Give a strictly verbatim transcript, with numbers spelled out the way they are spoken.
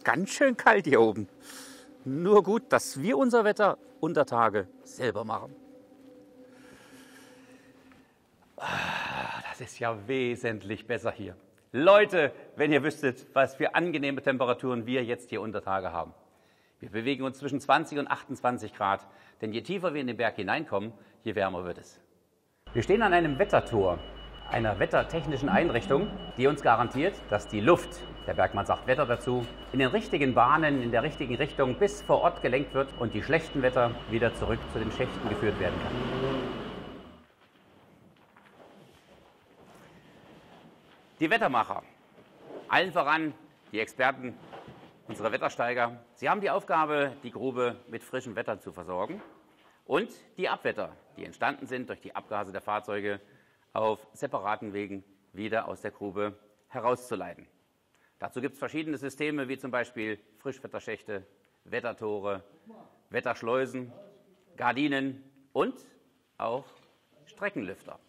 ist ganz schön kalt hier oben. Nur gut, dass wir unser Wetter unter Tage selber machen. Das ist ja wesentlich besser hier. Leute, wenn ihr wüsstet, was für angenehme Temperaturen wir jetzt hier unter Tage haben. Wir bewegen uns zwischen zwanzig und achtundzwanzig Grad, denn je tiefer wir in den Berg hineinkommen, je wärmer wird es. Wir stehen an einem Wettertor, einer wettertechnischen Einrichtung, die uns garantiert, dass die Luft, der Bergmann sagt Wetter dazu, in den richtigen Bahnen, in der richtigen Richtung bis vor Ort gelenkt wird und die schlechten Wetter wieder zurück zu den Schächten geführt werden kann. Die Wettermacher, allen voran die Experten, unsere Wettersteiger, sie haben die Aufgabe, die Grube mit frischem Wetter zu versorgen und die Abwetter, die entstanden sind durch die Abgase der Fahrzeuge, auf separaten Wegen wieder aus der Grube herauszuleiten. Dazu gibt es verschiedene Systeme, wie zum Beispiel Frischwetterschächte, Wettertore, Wetterschleusen, Gardinen und auch Streckenlüfter.